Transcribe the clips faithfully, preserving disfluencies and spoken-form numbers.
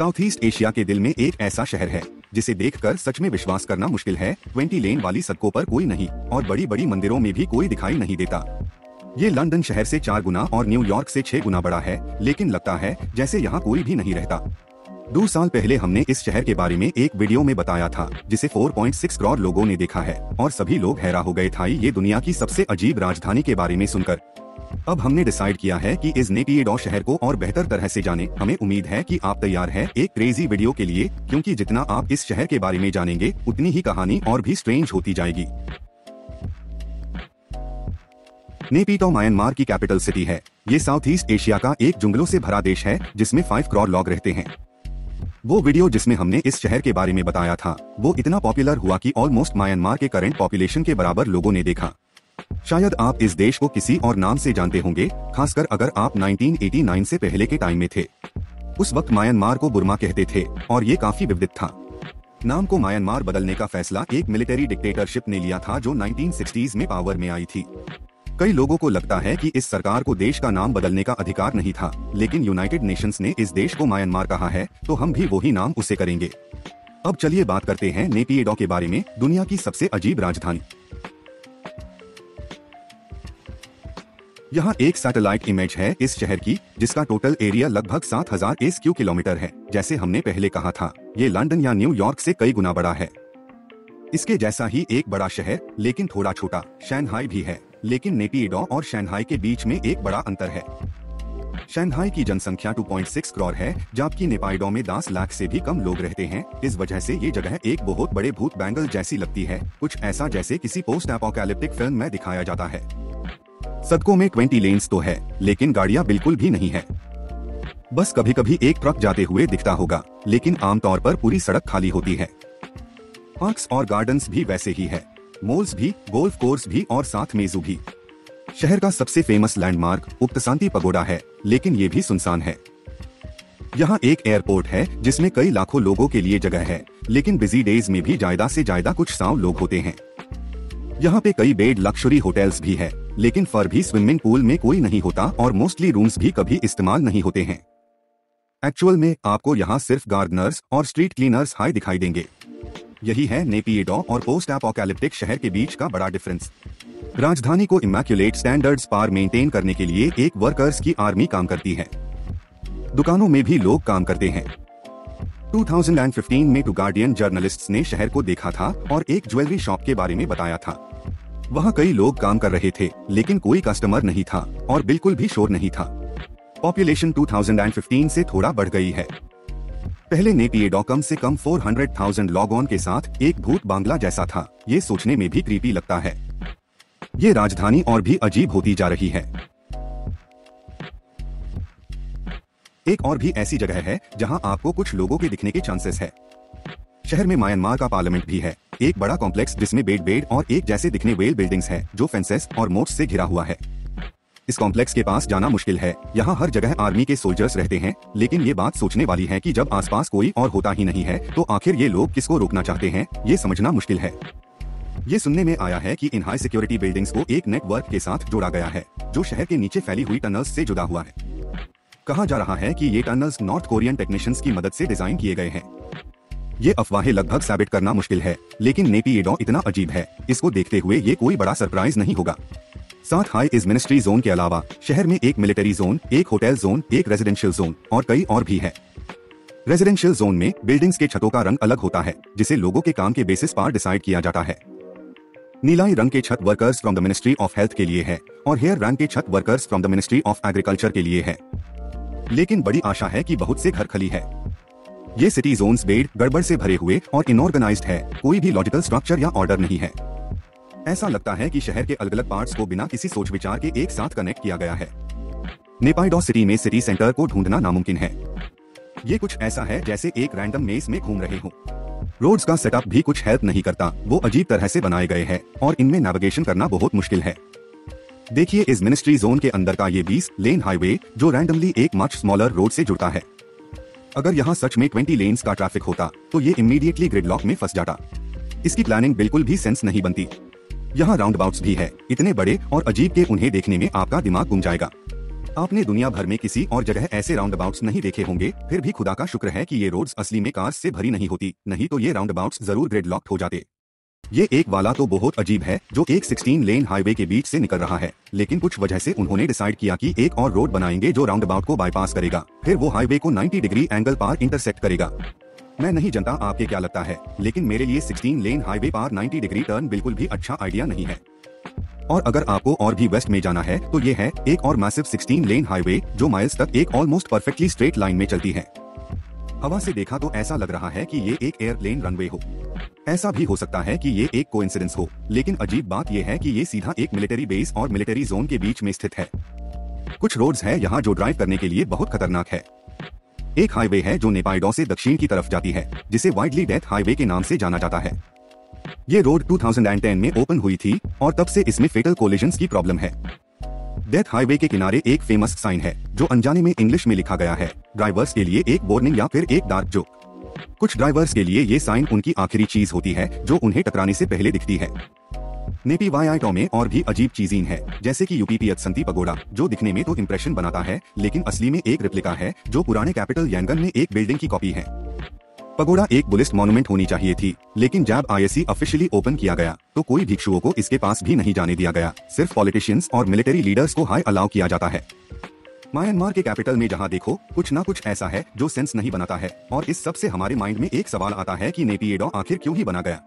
South East Asia के दिल में एक ऐसा शहर है जिसे देखकर सच में विश्वास करना मुश्किल है। बीस लेन वाली सड़कों पर कोई नहीं और बड़ी बड़ी मंदिरों में भी कोई दिखाई नहीं देता। ये लंदन शहर से चार गुना और न्यूयॉर्क से छह गुना बड़ा है, लेकिन लगता है जैसे यहाँ कोई भी नहीं रहता। दो साल पहले हमने इस शहर के बारे में एक वीडियो में बताया था जिसे चार पॉइंट छह करोड़ लोगों ने देखा है और सभी लोग हैरान हो गए थे ये दुनिया की सबसे अजीब राजधानी के बारे में सुनकर। अब हमने डिसाइड किया है कि इस नैपियडाव शहर को और बेहतर तरह से जाने। हमें उम्मीद है कि आप तैयार हैं एक क्रेजी वीडियो के लिए, क्योंकि जितना आप इस शहर के बारे में जानेंगे उतनी ही कहानी और भी स्ट्रेंज होती जाएगी। नैपियडाव म्यांमार की कैपिटल सिटी है। ये साउथ ईस्ट एशिया का एक जंगलों से भरा देश है जिसमें पाँच करोड़ लोग रहते हैं। वो वीडियो जिसमें हमने इस शहर के बारे में बताया था वो इतना पॉपुलर हुआ कि ऑलमोस्ट म्यांमार के करंट पॉपुलेशन के बराबर लोगों ने देखा। शायद आप इस देश को किसी और नाम से जानते होंगे, खासकर अगर आप उन्नीस सौ नवासी से पहले के टाइम में थे। उस वक्त म्यांमार को बुर्मा कहते थे और ये काफी विवादित था। नाम को म्यांमार बदलने का फैसला एक मिलिट्री डिक्टेटरशिप ने लिया था जो नाइनटीन सिक्सटीज़ में पावर में आई थी। कई लोगों को लगता है कि इस सरकार को देश का नाम बदलने का अधिकार नहीं था, लेकिन यूनाइटेड नेशंस ने इस देश को म्यांमार कहा है तो हम भी वही नाम उसे करेंगे। अब चलिए बात करते हैं नैपियडाव के बारे में, दुनिया की सबसे अजीब राजधानी। यहाँ एक सैटेलाइट इमेज है इस शहर की जिसका टोटल एरिया लगभग सात हजार स्क्वायर किलोमीटर है। जैसे हमने पहले कहा था ये लंदन या न्यूयॉर्क से कई गुना बड़ा है। इसके जैसा ही एक बड़ा शहर लेकिन थोड़ा छोटा शंघाई भी है, लेकिन नैपियडाव और शंघाई के बीच में एक बड़ा अंतर है। शंघाई की जनसंख्या दो पॉइंट छह करोड़ है जबकि नैपियडाव में दस लाख से भी कम लोग रहते हैं। इस वजह से ये जगह एक बहुत बड़े भूत बैंगल जैसी लगती है, कुछ ऐसा जैसे किसी पोस्ट एपोकैलिप्टिक फिल्म में दिखाया जाता है। सड़कों में बीस लेन्स तो है लेकिन गाड़ियां बिल्कुल भी नहीं है। बस कभी कभी एक ट्रक जाते हुए दिखता होगा, लेकिन आमतौर पर पूरी सड़क खाली होती है। पार्क्स और गार्डन्स भी वैसे ही है, मॉल्स भी, गोल्फ कोर्स भी और साथ में जू भी। शहर का सबसे फेमस लैंडमार्क उपतशांति पगोडा है, लेकिन ये भी सुनसान है। यहाँ एक एयरपोर्ट है जिसमें कई लाखों लोगों के लिए जगह है, लेकिन बिजी डेज में भी ज्यादा से ज्यादा कुछ सौ लोग होते हैं। यहाँ पे कई बेड लक्जरी होटल्स भी है, लेकिन फिर भी स्विमिंग पूल में कोई नहीं होता और मोस्टली रूम्स भी कभी इस्तेमाल नहीं होते हैं। एक्चुअल में आपको यहाँ सिर्फ गार्डनर्स और स्ट्रीट क्लीनर्स हाई दिखाई देंगे। यही है नैपियडाव और पोस्ट एपोकैलिप्टिक शहर के बीच का बड़ा डिफरेंस। राजधानी को इमैक्युलेट स्टैंडर्ड्स पर मेंटेन करने के लिए एक वर्कर्स की आर्मी काम करती है। दुकानों में भी लोग काम करते हैं। दो हज़ार पंद्रह में टू गार्डियन जर्नलिस्ट्स ने शहर को देखा था और एक ज्वेलरी शॉप के बारे में बताया था। वहाँ कई लोग काम कर रहे थे लेकिन कोई कस्टमर नहीं था और बिल्कुल भी शोर नहीं था। पॉपुलेशन दो हज़ार पंद्रह से थोड़ा बढ़ गई है। पहले नैपियडाव कम से कम चार सौ हज़ार लॉगऑन के साथ एक भूत बांग्ला जैसा था। ये सोचने में भी क्रीपी लगता है। ये राजधानी और भी अजीब होती जा रही है। एक और भी ऐसी जगह है जहां आपको कुछ लोगों के दिखने के चांसेस है। शहर में म्यांमार का पार्लियामेंट भी है, एक बड़ा कॉम्प्लेक्स जिसमें बेड बेड और एक जैसे दिखने वेल बिल्डिंग्स है जो फेंसेस और मोट्स से घिरा हुआ है। इस कॉम्प्लेक्स के पास जाना मुश्किल है। यहाँ हर जगह आर्मी के सोल्जर्स रहते हैं, लेकिन ये बात सोचने वाली है कि जब आसपास कोई और होता ही नहीं है तो आखिर ये लोग किसको रोकना चाहते हैं, ये समझना मुश्किल है। ये सुनने में आया है कि इन हाई सिक्योरिटी बिल्डिंग्स को एक नेटवर्क के साथ जोड़ा गया है जो शहर के नीचे फैली हुई टनल्स से जुड़ा हुआ है। कहा जा रहा है कि ये टनल्स नॉर्थ कोरियन टेक्नीशियंस की मदद से डिजाइन किए गए हैं। ये अफवाहें लगभग साबित करना मुश्किल है, लेकिन नैपियडाव इतना अजीब है, इसको देखते हुए ये कोई बड़ा सरप्राइज नहीं होगा। साथ हाई इस मिनिस्ट्री जोन के अलावा शहर में एक मिलिट्री जोन, एक होटल जोन, एक रेजिडेंशियल जोन और कई और भी है। रेजिडेंशियल जोन में बिल्डिंग्स के छतों का रंग अलग होता है जिसे लोगों के काम के बेसिस पर डिसाइड किया जाता है। नीलाई रंग के छत workers from the ministry of health के लिए है और हेयर रंग के छत workers from the ministry of agriculture के लिए है। लेकिन बड़ी आशा है कि बहुत से घर खाली है। ये सिटी जोन्स बेड गड़बड़ से भरे हुए और इनऑर्गेनाइज्ड है, कोई भी लॉजिकल स्ट्रक्चर या ऑर्डर नहीं है। ऐसा लगता है कि शहर के अलग अलग पार्ट्स को बिना किसी सोच विचार के एक साथ कनेक्ट किया गया है। नैपियडाव सिटी में सिटी सेंटर को ढूंढना नामुमकिन है। ये कुछ ऐसा है जैसे एक रैंडम मेज में घूम रहे हो। रोड्स का सेटअप भी कुछ हेल्प नहीं करता, वो अजीब तरह से बनाए गए हैं और इनमें नेविगेशन करना बहुत मुश्किल है। देखिए इस मिनिस्ट्री जोन के अंदर का ये बीस लेन हाईवे जो रैंडमली एक मच स्मॉलर रोड से जुड़ता है। अगर यहाँ सच में बीस लेन्स का ट्रैफिक होता तो ये इमीडिएटली ग्रिडलॉक में फंस जाता। इसकी प्लानिंग बिल्कुल भी सेंस नहीं बनती। यहाँ राउंडअबाउट्स भी है, इतने बड़े और अजीब के उन्हें देखने में आपका दिमाग घूम जाएगा। आपने दुनिया भर में किसी और जगह ऐसे राउंडअबाउट्स नहीं देखे होंगे। फिर भी खुदा का शुक्र है कि ये रोड्स असली में कार्स से भरी नहीं होती, नहीं तो ये राउंडअबाउट्स जरूर ग्रेडलॉक्ड हो जाते। ये एक वाला तो बहुत अजीब है जो एक सोलह लेन हाईवे के बीच से निकल रहा है, लेकिन कुछ वजह से उन्होंने डिसाइड किया कि एक और रोड बनाएंगे जो राउंडअबाउट को बाईपास करेगा, फिर वो हाईवे को नब्बे डिग्री एंगल पर इंटरसेक्ट करेगा। मैं नहीं जानता आपके क्या लगता है, लेकिन मेरे लिए सोलह लेन हाईवे पर नब्बे डिग्री टर्न बिल्कुल भी अच्छा आइडिया नहीं है। और अगर आपको और भी वेस्ट में जाना है तो ये है एक और मैसिव सोलह लेन हाईवे जो माइल्स तक एक ऑलमोस्ट परफेक्टली स्ट्रेट लाइन में चलती है। हवा से देखा तो ऐसा लग रहा है कि ये एक एयरप्लेन रनवे हो। ऐसा भी हो सकता है कि ये एक कोइंसिडेंस हो, लेकिन अजीब बात यह है कि ये सीधा एक मिलिट्री बेस और मिलिट्री जोन के बीच में स्थित है। कुछ रोड्स हैं यहाँ जो ड्राइव करने के लिए बहुत खतरनाक है। एक हाईवे है जो नैपिडाव से दक्षिण की तरफ जाती है, जिसे वाइडली डेथ हाईवे के नाम से जाना जाता है। ये रोड दो हज़ार दस में ओपन हुई थी और तब से इसमें फेटल कोलिजन्स की प्रॉब्लम है। डेथ हाईवे के किनारे एक फेमस साइन है जो अनजाने में इंग्लिश में लिखा गया है, ड्राइवर्स के लिए एक वार्निंग या फिर एक डार्क जोक। कुछ ड्राइवर्स के लिए ये साइन उनकी आखिरी चीज होती है जो उन्हें टकराने से पहले दिखती है। नैपिडाव में और भी अजीब चीजें हैं, जैसे कि उप्पतासंती पगोडा जो दिखने में तो इंप्रेशन बनाता है लेकिन असली में एक रिप्लिका है जो पुराने कैपिटल यांगन में एक बिल्डिंग की कॉपी है। पगोडा एक बुलिस्ट मॉन्यूमेंट होनी चाहिए थी, लेकिन जब आईएसी ऑफिशियली ओपन किया गया तो कोई भिक्षुओं को इसके पास भी नहीं जाने दिया गया, सिर्फ पॉलिटिशियंस और मिलिट्री लीडर्स को हाई अलाउ किया जाता है। म्यांमार के कैपिटल में जहाँ देखो कुछ ना कुछ ऐसा है जो सेंस नहीं बनाता है, और इस सब से हमारे माइंड में एक सवाल आता है कि नैपिडाव आखिर क्यों ही बना गया।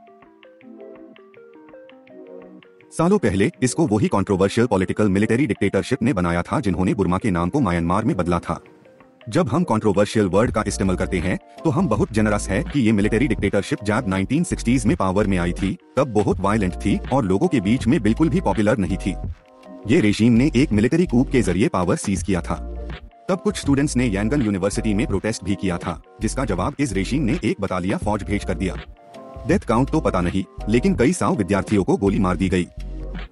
सालों पहले इसको वही कंट्रोवर्शियल पॉलिटिकल मिलिट्री डिक्टेटरशिप ने बनाया था जिन्होंने बुर्मा के नाम को म्यांमार में बदला था। जब हम कंट्रोवर्शियल वर्ड का इस्तेमाल करते हैं तो हम बहुत जेनरस है कि ये मिलिट्री डिक्टेटरशिप जब नाइनटीन सिक्सटीज़ में पावर में आई थी तब बहुत वायलेंट थी और लोगों के बीच में बिल्कुल भी पॉपुलर नहीं थी। ये रेजीम ने एक मिलिट्री कूप के जरिए पावर सीज किया था। तब कुछ स्टूडेंट्स ने यांगन यूनिवर्सिटी में प्रोटेस्ट भी किया था, जिसका जवाब इस रेजीम ने एक बटालिया फौज भेज कर दिया। डेथ काउंट तो पता नहीं, लेकिन कई सौ विद्यार्थियों को गोली मार दी गई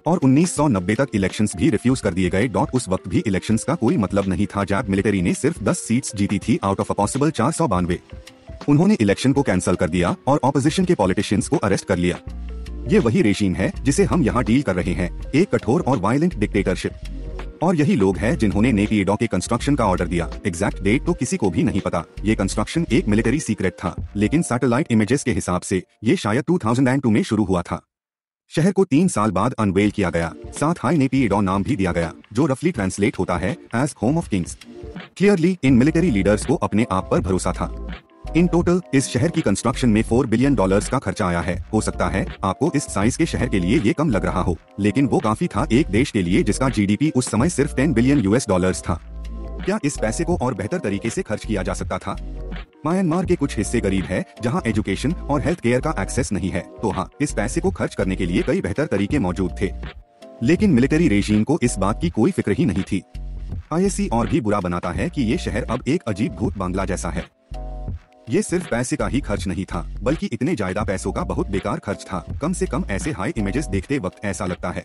और उन्नीस सौ नब्बे तक इलेक्शंस भी रिफ्यूज कर दिए गए। डॉट उस वक्त भी इलेक्शंस का कोई मतलब नहीं था जब मिलिट्री ने सिर्फ दस सीट्स जीती थी आउट ऑफ अ पॉसिबल चार सौ बानवे। उन्होंने इलेक्शन को कैंसिल कर दिया और ऑपोजिशन के पॉलिटिशियंस को अरेस्ट कर लिया। ये वही रेजीम है जिसे हम यहाँ डील कर रहे हैं, एक कठोर और वायलेंट डिक्टेटरशिप। और यही लोग हैं जिन्होंने नैपिडाव के कंस्ट्रक्शन का ऑर्डर दिया। एग्जैक्ट डेट तो किसी को भी नहीं पता, ये कंस्ट्रक्शन एक मिलिट्री सीक्रेट था, लेकिन सैटेलाइट इमेजेस के हिसाब से ये शायद दो हज़ार दो में शुरू हुआ था। शहर को तीन साल बाद अनवेल किया गया, साथ हाई नैपिडाव नाम भी दिया गया जो रफली ट्रांसलेट होता है as home of kings. Clearly इन मिलिट्री लीडर्स को अपने आप पर भरोसा था। इन टोटल इस शहर की कंस्ट्रक्शन में फोर बिलियन डॉलर्स का खर्चा आया है। हो सकता है आपको इस साइज के शहर के लिए ये कम लग रहा हो, लेकिन वो काफी था एक देश के लिए जिसका जीडीपी उस समय सिर्फ टेन बिलियन यूएस डॉलर्स था। क्या इस पैसे को और बेहतर तरीके से खर्च किया जा सकता था? म्यांमार के कुछ हिस्से गरीब है जहाँ एजुकेशन और हेल्थ केयर का एक्सेस नहीं है, तो हाँ इस पैसे को खर्च करने के लिए कई बेहतर तरीके मौजूद थे, लेकिन मिलिट्री रेजीम को इस बात की कोई फिक्र ही नहीं थी। आईएसी और भी बुरा बनाता है कि ये शहर अब एक अजीब भूत बांग्ला जैसा है। ये सिर्फ पैसे का ही खर्च नहीं था, बल्कि इतने ज्यादा पैसों का बहुत बेकार खर्च था। कम से कम ऐसे हाई इमेजेस देखते वक्त ऐसा लगता है।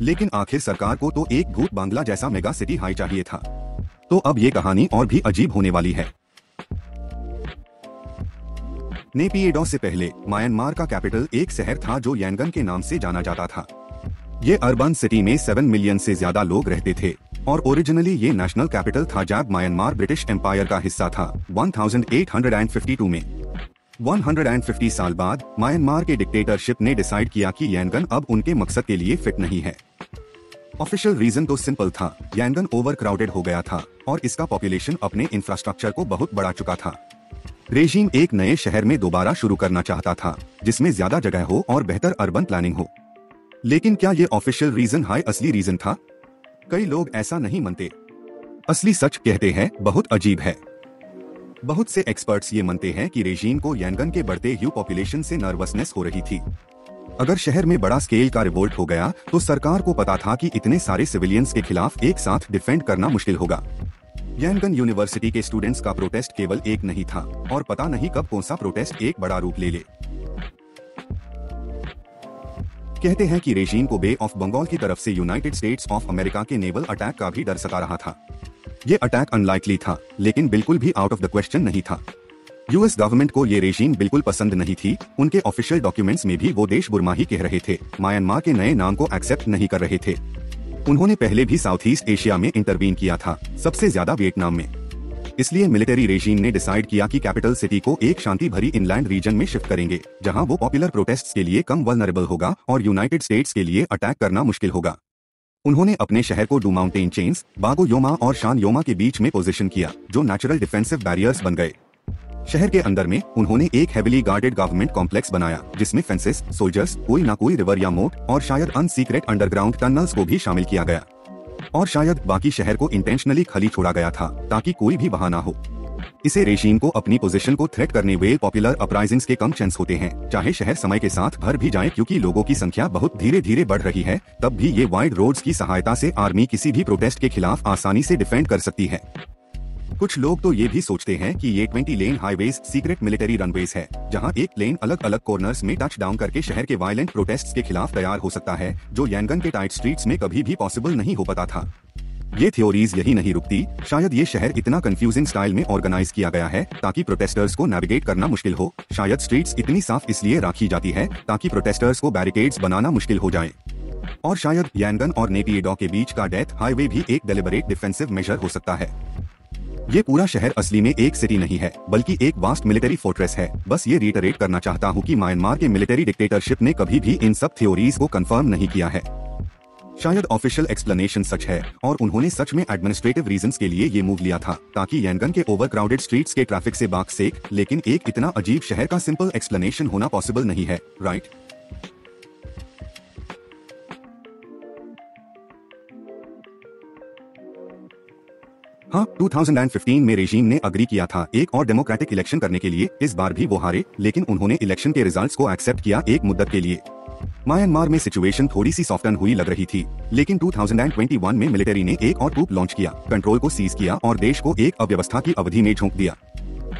लेकिन आखिर सरकार को तो एक भूत बांग्ला जैसा मेगा सिटी हाई चाहिए था। तो अब ये कहानी और भी अजीब होने वाली है। नैपिडाव से पहले म्यांमार का कैपिटल एक शहर था जो यांगन के नाम से जाना जाता था। ये अर्बन सिटी में सेवन मिलियन से ज्यादा लोग रहते थे और ओरिजिनली ये नेशनल कैपिटल था जब म्यांमार ब्रिटिश एम्पायर का हिस्सा था अठारह सौ बावन में। एक सौ पचास साल बाद म्यांमार के डिक्टेटरशिप ने डिसाइड किया कि यांगन अब उनके मकसद के लिए फिट नहीं है। ऑफिशियल रीजन तो सिंपल था, यांगन ओवरक्राउडेड हो गया था और इसका पॉपुलेशन अपने इंफ्रास्ट्रक्चर को बहुत बढ़ा चुका था। रेजीम एक नए शहर में दोबारा शुरू करना चाहता था जिसमें ज्यादा जगह हो और बेहतर अर्बन प्लानिंग हो। लेकिन क्या ये ऑफिशियल रीजन हाई असली रीजन था? कई लोग ऐसा नहीं मानते। असली सच कहते हैं बहुत अजीब है। बहुत से एक्सपर्ट्स ये मानते हैं कि रेजीम को यांगन के बढ़ते ह्यू पॉपुलेशन से नर्वसनेस हो रही थी। अगर शहर में बड़ा स्केल का रिवोल्ट हो गया तो सरकार को पता था कि इतने सारे सिविलियंस के खिलाफ एक साथ डिफेंड करना मुश्किल होगा। यांगन यूनिवर्सिटी के स्टूडेंट्स का प्रोटेस्ट केवल एक नहीं था और पता नहीं कब कौन सा प्रोटेस्ट एक बड़ा रूप ले ले। कहते हैं कि रेजीम को बे ऑफ बंगाल की तरफ से यूनाइटेड स्टेट्स ऑफ अमेरिका के नेवल अटैक का भी डर सता रहा था। ये अटैक अनलाइकली था, लेकिन बिल्कुल भी आउट ऑफ द क्वेश्चन नहीं था। यूएस गवर्नमेंट को ये रेजीम बिल्कुल पसंद नहीं थी। उनके ऑफिशियल डॉक्यूमेंट्स में भी वो देश बुर्मा ही कह रहे थे, म्यांमार के नए नाम को एक्सेप्ट नहीं कर रहे थे। उन्होंने पहले भी साउथ ईस्ट एशिया में इंटरवीन किया था, सबसे ज्यादा वियतनाम में। इसलिए मिलिट्री रेजिम ने डिसाइड किया कि कैपिटल सिटी को एक शांति भरी इनलैंड रीजन में शिफ्ट करेंगे, जहां वो पॉपुलर प्रोटेस्ट्स के लिए कम वल्नरेबल होगा और यूनाइटेड स्टेट्स के लिए अटैक करना मुश्किल होगा। उन्होंने अपने शहर को two mountain chains, Bago Yoma और शान योमा के बीच में पोजीशन किया, जो नेचुरल डिफेंसिव बैरियर्स बन गए। शहर के अंदर में उन्होंने एक हेविली गार्डेड गवर्नमेंट कॉम्प्लेक्स बनाया, जिसमें फेंसेस, सोल्जर्स, कोई ना कोई रिवर या मोट और शायद अनसीक्रेट अंडरग्राउंड टनल्स को भी शामिल किया गया, और शायद बाकी शहर को इंटेंशनली खाली छोड़ा गया था ताकि कोई भी बहाना हो। इसे रेजीम को अपनी पोजीशन को थ्रेट करने वे पॉपुलर अपराइजिंग्स के कम चांस होते हैं, चाहे शहर समय के साथ भर भी जाए, क्योंकि लोगों की संख्या बहुत धीरे धीरे बढ़ रही है। तब भी ये वाइड रोड्स की सहायता से आर्मी किसी भी प्रोटेस्ट के खिलाफ आसानी से डिफेंड कर सकती है। कुछ लोग तो ये भी सोचते हैं कि ये बीस lane highways secret military runways है, जहां एक लेन अलग अलग कॉर्नर्स में टच डाउन करके शहर के वायलेंट प्रोटेस्ट्स के खिलाफ तैयार हो सकता है, जो यांगन के टाइट स्ट्रीट्स में कभी भी पॉसिबल नहीं हो पाता था। ये थ्योरीज यही नहीं रुकती। शायद ये शहर इतना कंफ्यूजिंग स्टाइल में ऑर्गेनाइज किया गया है ताकि प्रोटेस्टर्स को नेविगेट करना मुश्किल हो। शायद स्ट्रीट्स इतनी साफ इसलिए रखी जाती है ताकि प्रोटेस्टर्स को बैरिकेड्स बनाना मुश्किल हो जाए। और शायद यांगन और नेपियिडाव के बीच का डेथ हाईवे भी एक डेलिबरेट डिफेंसिव मेजर हो सकता है। ये पूरा शहर असली में एक सिटी नहीं है, बल्कि एक वास्ट मिलिट्री फोर्ट्रेस है। बस ये रिटरेट करना चाहता हूँ कि म्यांमार के मिलिट्री डिक्टेटरशिप ने कभी भी इन सब थ्योरीज को कंफर्म नहीं किया है। शायद ऑफिशियल एक्सप्लेनेशन सच है और उन्होंने सच में एडमिनिस्ट्रेटिव रीजंस के लिए ये मूव लिया था ताकि यांगन के ओवरक्राउडेड स्ट्रीट्स के ट्रैफिक से बाग सेक। लेकिन एक इतना अजीब शहर का सिंपल एक्सप्लेनेशन होना पॉसिबल नहीं है, राइट? हाँ, दो हज़ार पंद्रह में रेजीम ने अग्री किया था एक और डेमोक्रेटिक इलेक्शन करने के लिए। इस बार भी वो हारे, लेकिन उन्होंने इलेक्शन के रिजल्ट्स को एक्सेप्ट किया एक मुद्दत के लिए। म्यांमार में सिचुएशन थोड़ी सी सॉफ्टन हुई लग रही थी, लेकिन दो हज़ार इक्कीस में मिलिट्री ने एक और कूप लॉन्च किया, कंट्रोल को सीज किया और देश को एक अव्यवस्था की अवधि में झोंक दिया।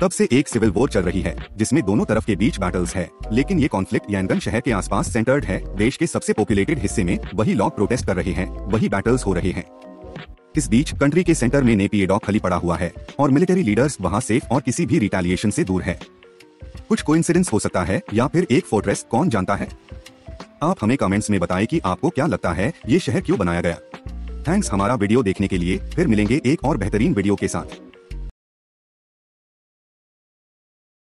तब से एक सिविल वॉर चल रही है जिसमें दोनों तरफ के बीच बैटल्स है, लेकिन ये कॉन्फ्लिक्ट यांगन शहर के आसपास सेंटर्ड है। देश के सबसे पॉपुलेटेड हिस्से में वही लोग प्रोटेस्ट कर रहे हैं, वही बैटल्स हो रहे हैं। इस बीच कंट्री के सेंटर में नेपियिडाव खाली पड़ा हुआ है और मिलिट्री लीडर्स वहां सेफ और किसी भी रिटेलिएशन से दूर है। कुछ कोइंसिडेंस हो सकता है या फिर एक फोर्ट्रेस, कौन जानता है? आप हमें कमेंट्स में बताएं कि आपको क्या लगता है ये शहर क्यों बनाया गया। थैंक्स हमारा वीडियो देखने के लिए। फिर मिलेंगे एक और बेहतरीन वीडियो के साथ।